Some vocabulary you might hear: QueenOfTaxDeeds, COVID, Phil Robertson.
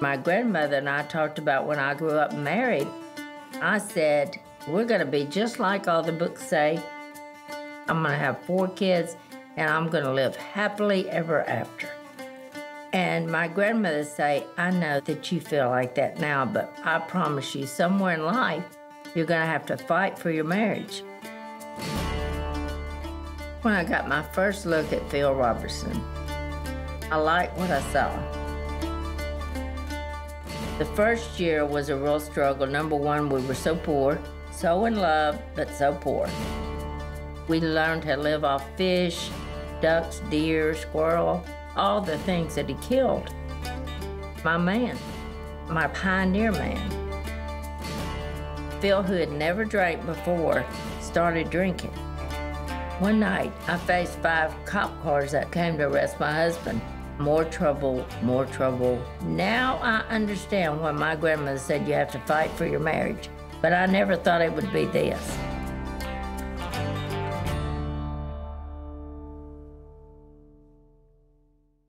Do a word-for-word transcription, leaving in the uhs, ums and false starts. My grandmother and I talked about when I grew up married, I said, we're gonna be just like all the books say. I'm gonna have four kids and I'm gonna live happily ever after. And my grandmother say, I know that you feel like that now, but I promise you somewhere in life, you're gonna have to fight for your marriage. When I got my first look at Phil Robertson, I liked what I saw. The first year was a real struggle. Number one, we were so poor, so in love, but so poor. We learned to live off fish, ducks, deer, squirrel, all the things that he killed. My man, my pioneer man. Phil, who had never drank before, started drinking. One night, I faced five cop cars that came to arrest my husband. More trouble, more trouble. Now I understand why my grandmother said you have to fight for your marriage, but I never thought it would be this.